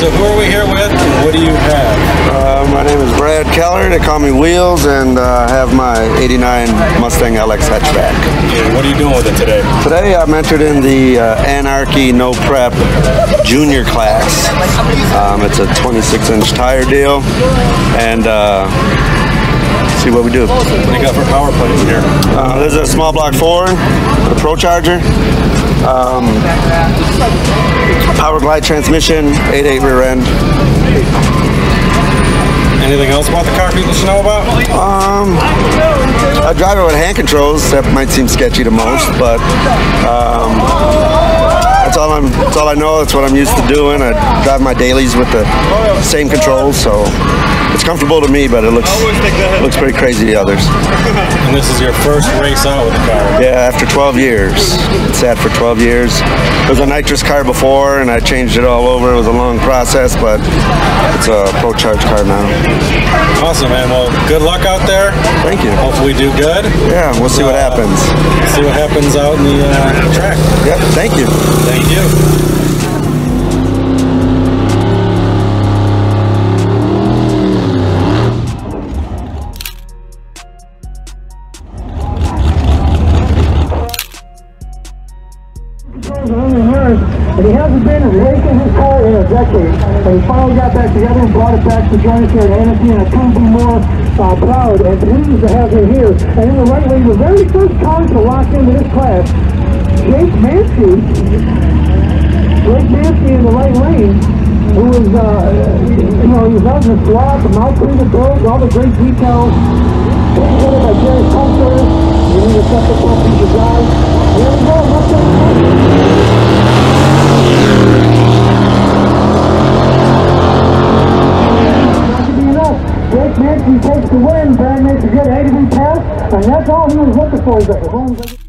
So who are we here with and what do you have? My name is Brad Keller. They call me Wheels, and I have my 89 Mustang LX hatchback. And what are you doing with it today? Today I'm entered in the Anarchy No Prep Junior Class. It's a 26-inch tire deal, and see what we do. What do you got for power plays here? This is a small block 4, the Pro Charger. Power glide transmission, 8.8 rear end. Anything else about the car people should know about? I drive it with hand controls. That might seem sketchy to most, but that's all I know. That's what I'm used to doing. I drive my dailies with the same controls, so it's comfortable to me, but it looks pretty crazy to others. And this is your first race out with the car? Yeah, after 12 years. It sat for 12 years. It was a nitrous car before, and I changed it all over. It was a long process, but it's a Pro Charge car now. Awesome, man. Well, good luck out there. Thank you. Hopefully we do good. Yeah, we'll see what happens. See what happens out in the track. Yep, thank you. Thank you. But he hasn't been racing his car in a decade, and he finally got back together and brought it back to join us here at Anarchy, and I couldn't be more proud and pleased to have him here. And in the right way, the very first car to lock into this class, Jake Mancy. Jake Mancy in the right lane, who was, he was out in the slot, the mouth clean the throat, all the great details, put together by Jared Manny. You need to set the pump in your drive. Here we go, Mustang. Jake Mancy takes the win. Brad makes a good 83 pass, and that's all he was looking for.